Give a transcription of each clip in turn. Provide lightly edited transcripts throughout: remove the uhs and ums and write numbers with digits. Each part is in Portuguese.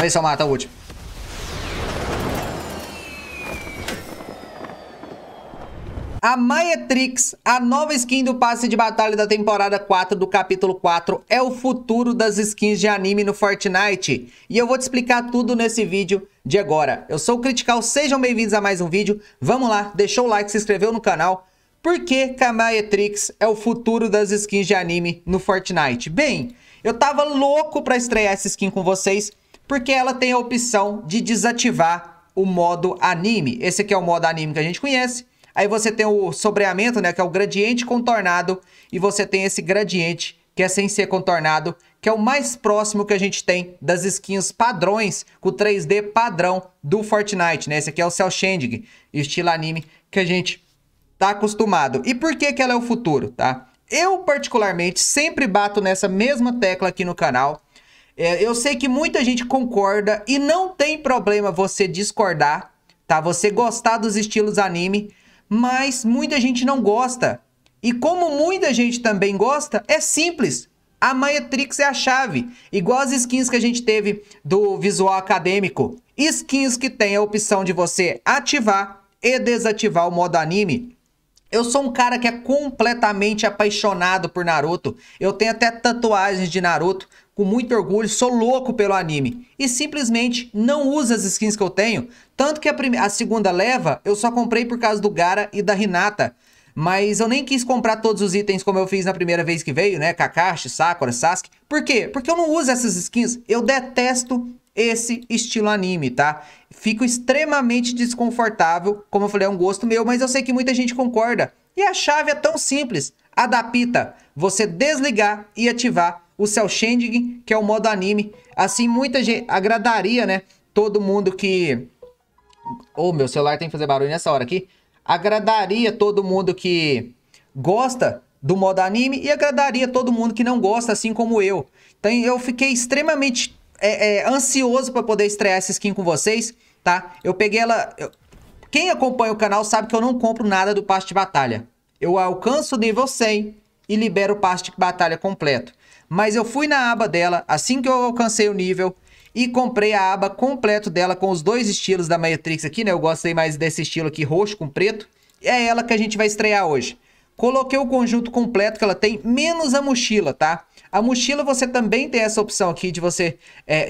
Vamos ver se eu mato a última. A Maetrix, a nova skin do passe de batalha da temporada 4 do capítulo 4, é o futuro das skins de anime no Fortnite. E eu vou te explicar tudo nesse vídeo de agora. Eu sou o Critikall, sejam bem-vindos a mais um vídeo. Vamos lá, deixou o like, se inscreveu no canal. Por que a Maetrix é o futuro das skins de anime no Fortnite? Bem, eu tava louco pra estrear essa skin com vocês, porque ela tem a opção de desativar o modo anime. Esse aqui é o modo anime que a gente conhece. Aí você tem o sombreamento, né, que é o gradiente contornado, e você tem esse gradiente que é sem ser contornado, que é o mais próximo que a gente tem das skins padrões, com o 3D padrão do Fortnite, né? Esse aqui é o Cell Shading, estilo anime que a gente tá acostumado. E por que que ela é o futuro, tá? Eu, particularmente, sempre bato nessa mesma tecla aqui no canal. Eu sei que muita gente concorda e não tem problema você discordar, tá? Você gostar dos estilos anime, mas muita gente não gosta. E como muita gente também gosta, é simples. A Maetrix é a chave. Igual as skins que a gente teve do visual acadêmico. Skins que tem a opção de você ativar e desativar o modo anime. Eu sou um cara que é completamente apaixonado por Naruto. Eu tenho até tatuagens de Naruto, com muito orgulho, sou louco pelo anime. E simplesmente não uso as skins que eu tenho. Tanto que a segunda leva eu só comprei por causa do Gara e da Hinata. Mas eu nem quis comprar todos os itens como eu fiz na primeira vez que veio, né? Kakashi, Sakura, Sasuke. Por quê? Porque eu não uso essas skins. Eu detesto esse estilo anime, tá? Fico extremamente desconfortável, como eu falei, é um gosto meu, mas eu sei que muita gente concorda. E a chave é tão simples, a da pita, você desligar e ativar o Cell Shading, que é o modo anime. Assim, muita gente, agradaria, né, todo mundo que... Oh, meu celular tem que fazer barulho nessa hora aqui. Agradaria todo mundo que gosta do modo anime e agradaria todo mundo que não gosta, assim como eu. Então, eu fiquei extremamente... ansioso para poder estrear essa skin com vocês, tá? Eu peguei ela... Quem acompanha o canal sabe que eu não compro nada do passe de batalha. Eu alcanço o nível 100 e libero o passe de batalha completo. Mas eu fui na aba dela, assim que eu alcancei o nível, e comprei a aba completo dela com os dois estilos da Maetrix aqui, né? Eu gostei mais desse estilo aqui, roxo com preto. E é ela que a gente vai estrear hoje. Coloquei o conjunto completo que ela tem, menos a mochila, tá? A mochila você também tem essa opção aqui de você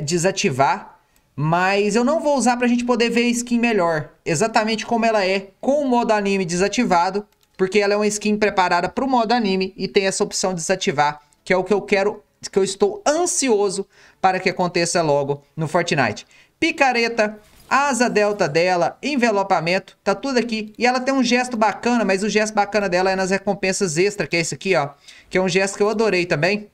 desativar, mas eu não vou usar pra gente poder ver a skin melhor, exatamente como ela é, com o modo anime desativado, porque ela é uma skin preparada pro modo anime e tem essa opção de desativar, que é o que eu quero, que eu estou ansioso para que aconteça logo no Fortnite. Picareta, asa delta dela, envelopamento, tá tudo aqui. E ela tem um gesto bacana, mas o gesto bacana dela é nas recompensas extra, que é esse aqui, ó. Que é um gesto que eu adorei também.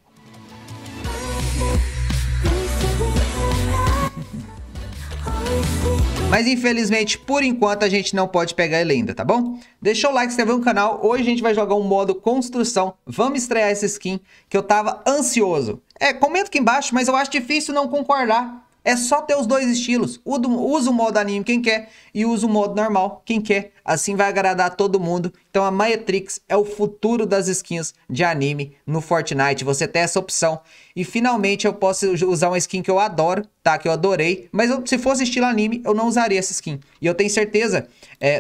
Mas infelizmente, por enquanto, a gente não pode pegar ele ainda, tá bom? Deixa o like, se inscreveu no canal. Hoje a gente vai jogar um modo construção. Vamos estrear essa skin que eu tava ansioso. Comenta aqui embaixo, mas eu acho difícil não concordar. É só ter os dois estilos, usa o modo anime quem quer e usa o modo normal quem quer, assim vai agradar todo mundo. Então a Maetrix é o futuro das skins de anime no Fortnite, você tem essa opção. E finalmente eu posso usar uma skin que eu adoro, tá? Que eu adorei, mas se fosse estilo anime eu não usaria essa skin. E eu tenho certeza,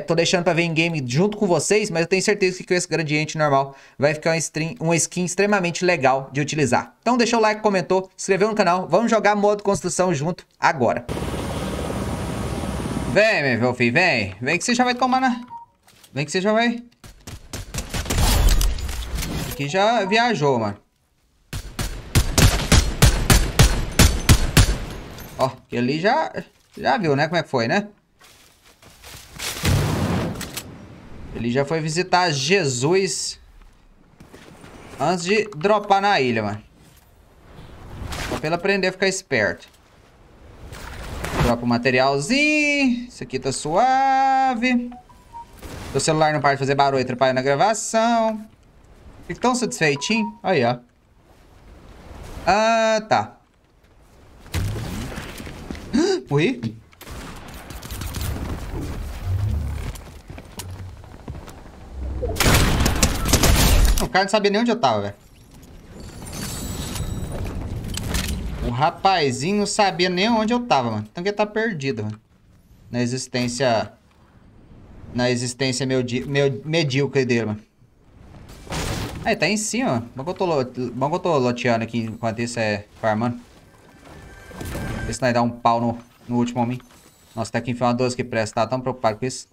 tô deixando pra ver em game junto com vocês, mas eu tenho certeza que com esse gradiente normal vai ficar uma skin extremamente legal de utilizar. Então deixa o like, comentou, se inscreveu no canal, vamos jogar modo construção junto. Agora. Vem, meu filho, vem. Vem que você já vai tomar na... Vem que você já vai... Aqui já viajou, mano. Ó, ele já viu, né? Como é que foi, né? Ele já foi visitar Jesus antes de dropar na ilha, mano. Só pra ele aprender a ficar esperto. Dropa o materialzinho. Isso aqui tá suave. O celular não para de fazer barulho, atrapalha na gravação. Fico tão satisfeitinho. Aí, ó. Ah, tá. Morri. O cara não sabia nem onde eu tava, velho. O rapazinho não sabia nem onde eu tava, mano. Então que ele tá perdido, mano. Na existência medíocre dele, mano. Aí, tá em cima, ó. Bom que eu tô loteando aqui enquanto isso é farmando. Vê se nós dá um pau no último homem. Nossa, tá aqui enfiando uma 12 que presta. Tá tão preocupado com isso.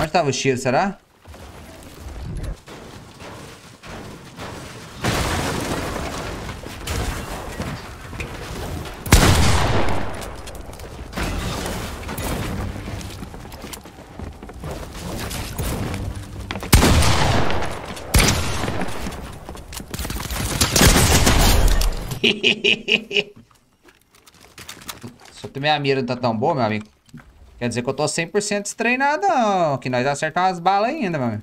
Onde tava o tiro, será? Só que minha mira não tá tão boa, meu amigo. Quer dizer que eu tô 100% destreinado, não. Que nós acertamos as balas ainda, meu amigo.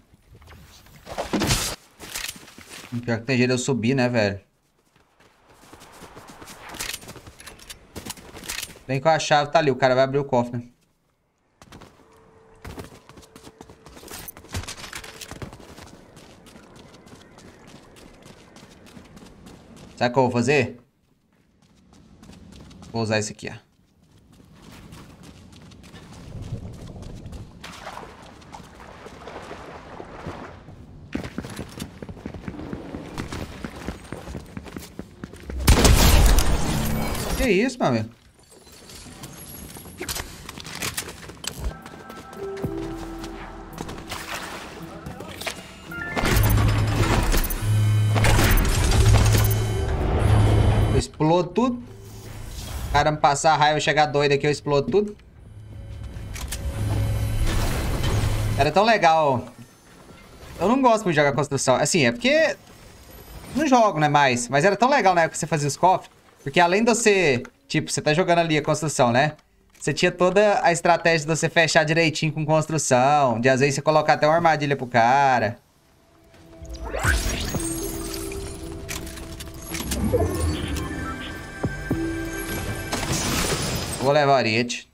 Pior que tem jeito de eu subir, né, velho? Bem que a chave tá ali, o cara vai abrir o cofre, né? Sabe o que eu vou fazer? Vou usar esse aqui, ó. Que isso, meu amigo? Explodo tudo. O cara me passar a raiva, chegar doido aqui, eu explodo tudo. Era tão legal. Eu não gosto muito de jogar construção. Assim, é porque... não jogo, né, mais. Mas era tão legal na época que você fazia os cofres. Porque além de você... tipo, você tá jogando ali a construção, né? Você tinha toda a estratégia de você fechar direitinho com construção. De às vezes você colocar até uma armadilha pro cara. Vou levar o ariete.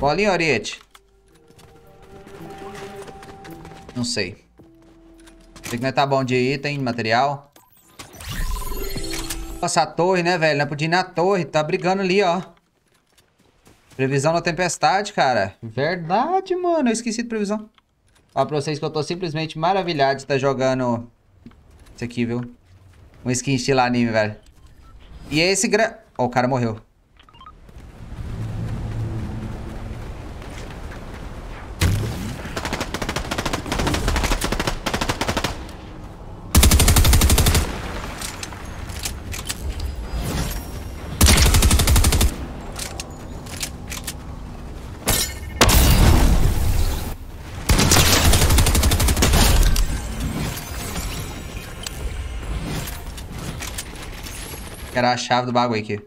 Bolinha, ariete. Não sei. Tem que não tá bom de item, de material. Nossa, a torre, né, velho? Não podia ir na torre. Tá brigando ali, ó. Previsão da tempestade, cara. Verdade, mano. Eu esqueci de previsão. Ó, pra vocês que eu tô simplesmente maravilhado de estar jogando isso aqui, viu? Um skin estilo anime, velho. E esse ó, o cara morreu. Era a chave do bagulho aqui.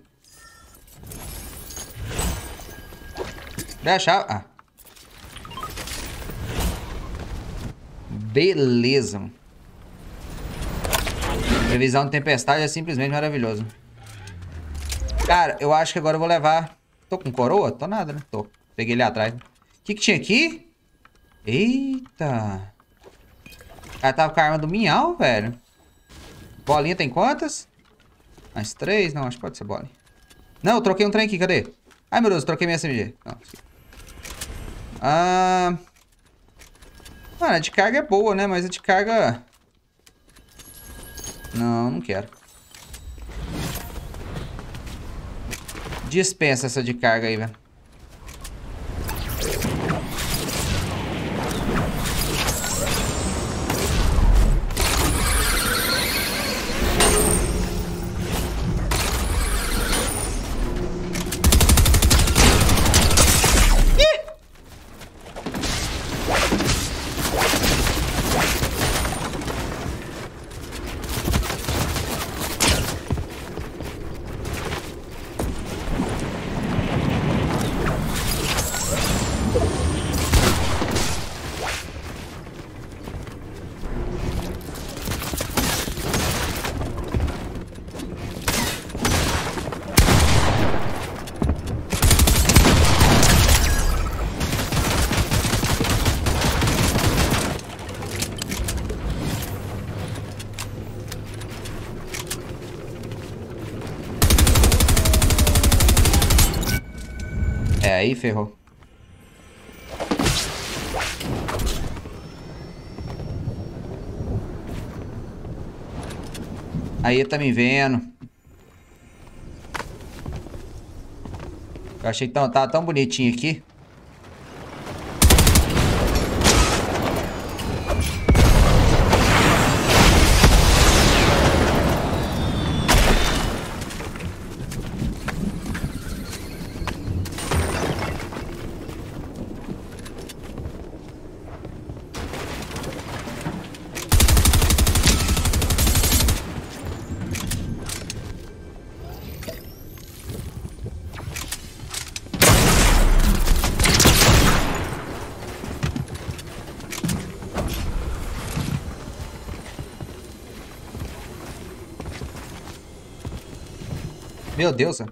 Cadê a chave? Ah. Beleza. Previsão de tempestade é simplesmente maravilhoso. Cara, eu acho que agora eu vou levar... tô com coroa? Tô nada, né? Tô. Peguei ele atrás. O que que tinha aqui? Eita. O cara tava com a arma do Minhão, velho. Bolinha tem quantas? Mais 3? Não, acho que pode ser bola. Não, eu troquei um trem aqui, cadê? Ai, meu Deus, eu troquei minha SMG. Não, mano, a de carga é boa, né? Mas a de carga... não, não quero. Dispensa essa de carga aí, velho. Aí ferrou. Aí tá me vendo. Eu achei que tava tão bonitinho aqui. Meu Deus, ó.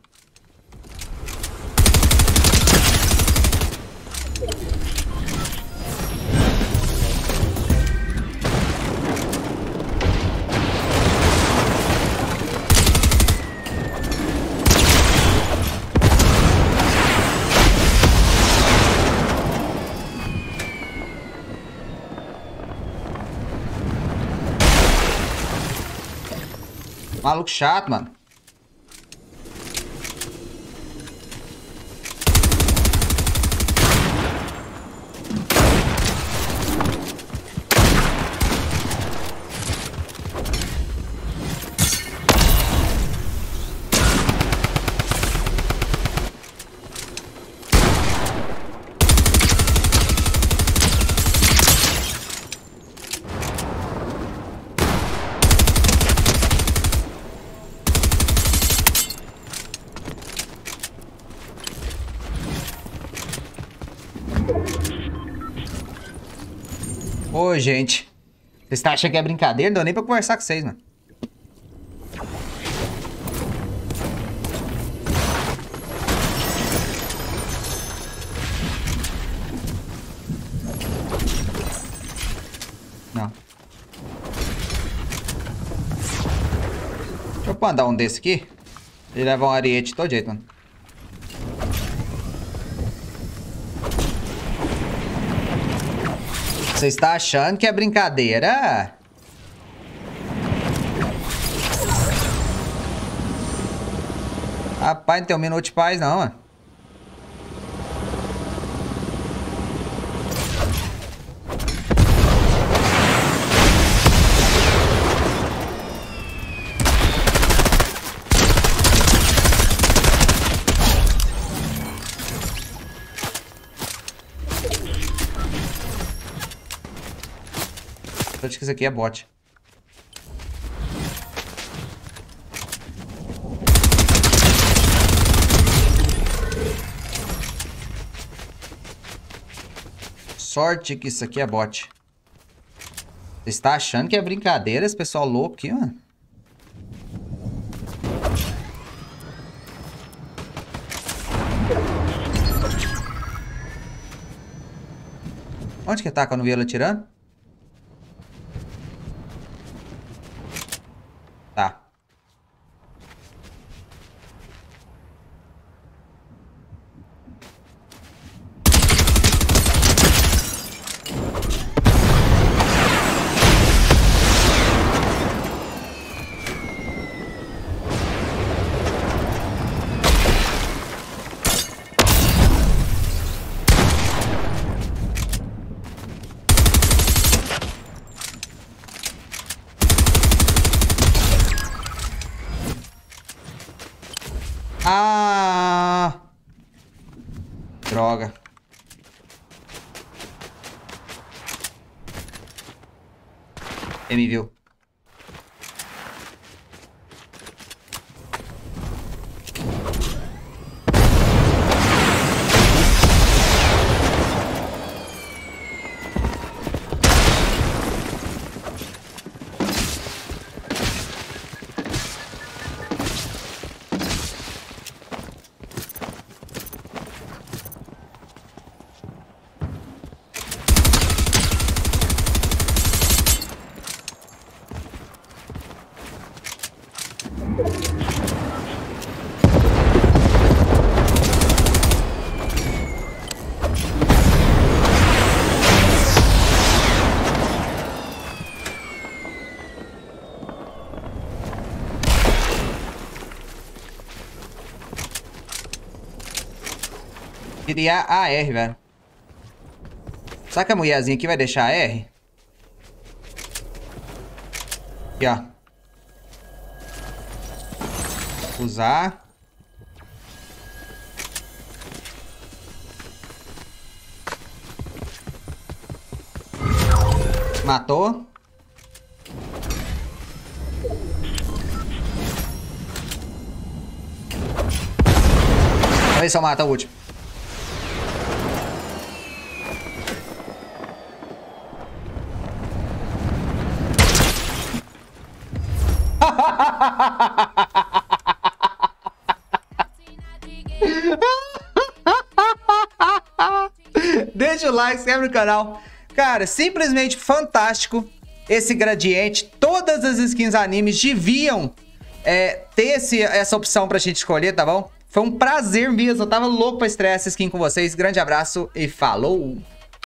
Maluco chato, mano. Ô, gente, vocês estão achando que é brincadeira? Não deu nem pra conversar com vocês, mano. Não. Deixa eu mandar um desse aqui. Ele leva um ariete de todo jeito, mano. Você está achando que é brincadeira? Rapaz, não tem um minuto de paz não, mano. Acho que isso aqui é bot. Sorte que isso aqui é bot. Você está achando que é brincadeira esse pessoal louco aqui, mano? Onde que tá? Que eu não vi ela atirando? Ah! Droga. Ele me viu. Tirei a AR, velho. Será que a mulherzinha aqui vai deixar a AR? Aqui, ó. Usar. Matou. Vamos ver se eu mato o último. Deixa o like, se inscreve no canal. Cara, simplesmente fantástico esse gradiente. Todas as skins animes deviam ter essa opção pra gente escolher, tá bom? Foi um prazer mesmo, eu tava louco pra estrear essa skin com vocês. Grande abraço e falou!